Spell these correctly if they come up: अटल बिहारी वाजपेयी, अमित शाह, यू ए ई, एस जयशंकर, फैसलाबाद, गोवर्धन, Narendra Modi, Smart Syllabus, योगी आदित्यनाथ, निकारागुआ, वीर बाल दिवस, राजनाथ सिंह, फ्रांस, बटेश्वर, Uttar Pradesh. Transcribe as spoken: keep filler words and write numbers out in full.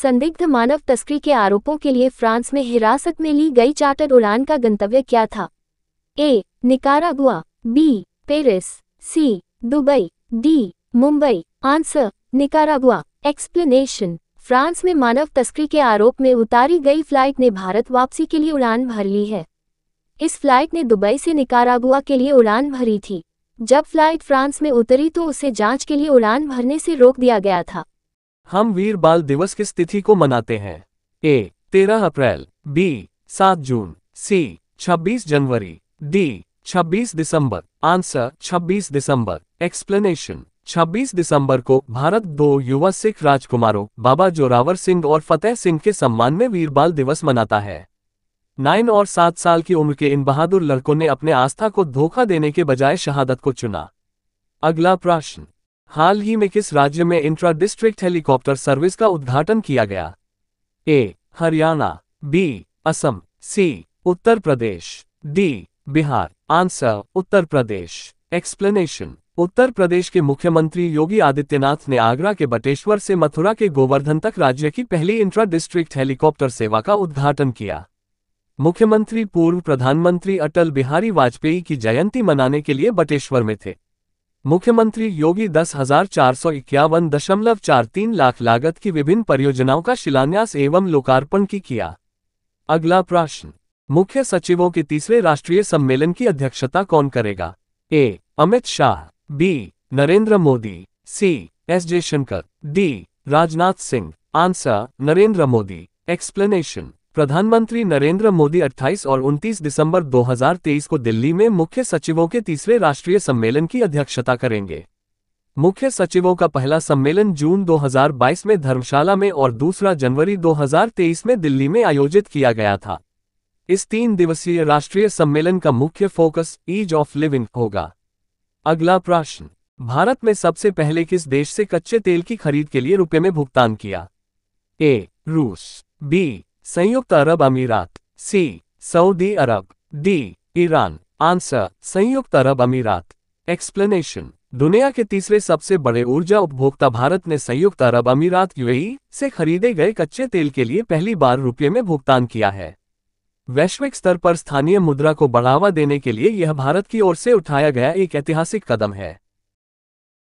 संदिग्ध मानव तस्करी के आरोपों के लिए फ्रांस में हिरासत में ली गई चार्टर्ड उड़ान का गंतव्य क्या था? A. निकारागुआ, B. Paris, C. Dubai, D. Mumbai. Answer निकारागुआ। Explanation: फ्रांस में मानव तस्करी के आरोप में उतारी गई फ्लाइट ने भारत वापसी के लिए उड़ान भर ली है। इस फ्लाइट ने दुबई से निकारागुआ के लिए उड़ान भरी थी। जब फ्लाइट फ्रांस में उतरी तो उसे जांच के लिए उड़ान भरने से रोक दिया गया था। हम वीर बाल दिवस किस तिथि को मनाते हैं? ए. तेरह अप्रैल, बी. सात जून, सी. छब्बीस जनवरी, डी. छब्बीस दिसंबर। आंसर छब्बीस दिसंबर। एक्सप्लेनेशन: छब्बीस दिसंबर को भारत दो युवा सिख राजकुमारों बाबा जोरावर सिंह और फतेह सिंह के सम्मान में वीर बाल दिवस मनाता है। नाइन और सात साल की उम्र के इन बहादुर लड़कों ने अपने आस्था को धोखा देने के बजाय शहादत को चुना। अगला प्रश्न: हाल ही में किस राज्य में इंट्रा डिस्ट्रिक्ट हेलीकॉप्टर सर्विस का उद्घाटन किया गया? A. Haryana, B. Assam, C. Uttar Pradesh, D. Bihar. Answer Uttar Pradesh. Explanation: Uttar Pradesh के मुख्यमंत्री योगी आदित्यनाथ ने आगरा के बटेश्वर से मथुरा के गोवर्धन तक राज्य की पहली इंट्रा डिस्ट्रिक्ट हेलीकॉप्टर सेवा का उद्घाटन किया। मुख्यमंत्री पूर्व प्रधानमंत्री अटल बिहारी वाजपेयी की जयंती मनाने के लिए बटेश्वर में थे। मुख्यमंत्री योगी दस हजार चार सौ इक्यावन दशमलव चार तीन लाख लागत की विभिन्न परियोजनाओं का शिलान्यास एवं लोकार्पण की किया। अगला प्रश्न: मुख्य सचिवों के तीसरे राष्ट्रीय सम्मेलन की अध्यक्षता कौन करेगा? A. अमित शाह, B. Narendra Modi, C. एस जयशंकर, D. राजनाथ सिंह। Answer Narendra Modi. Explanation: प्रधानमंत्री नरेंद्र मोदी अट्ठाईस और उनतीस दिसंबर दो हज़ार तेईस को दिल्ली में मुख्य सचिवों के तीसरे राष्ट्रीय सम्मेलन की अध्यक्षता करेंगे। मुख्य सचिवों का पहला सम्मेलन जून दो हज़ार बाईस में धर्मशाला में और दूसरा जनवरी दो हज़ार तेईस में दिल्ली में आयोजित किया गया था। इस तीन दिवसीय राष्ट्रीय सम्मेलन का मुख्य फोकस ईज ऑफ लिविंग होगा। अगला प्रश्न: भारत में सबसे पहले किस देश से कच्चे तेल की खरीद के लिए रुपये में भुगतान किया? ए. रूस, बी. संयुक्त अरब अमीरात, सी. सऊदी अरब, डी. ईरान। आंसर संयुक्त अरब अमीरात। एक्सप्लेनेशन: दुनिया के तीसरे सबसे बड़े ऊर्जा उपभोक्ता भारत ने संयुक्त अरब अमीरात यू ए ई से खरीदे गए कच्चे तेल के लिए पहली बार रुपये में भुगतान किया है। वैश्विक स्तर पर स्थानीय मुद्रा को बढ़ावा देने के लिए यह भारत की ओर से उठाया गया एक ऐतिहासिक कदम है।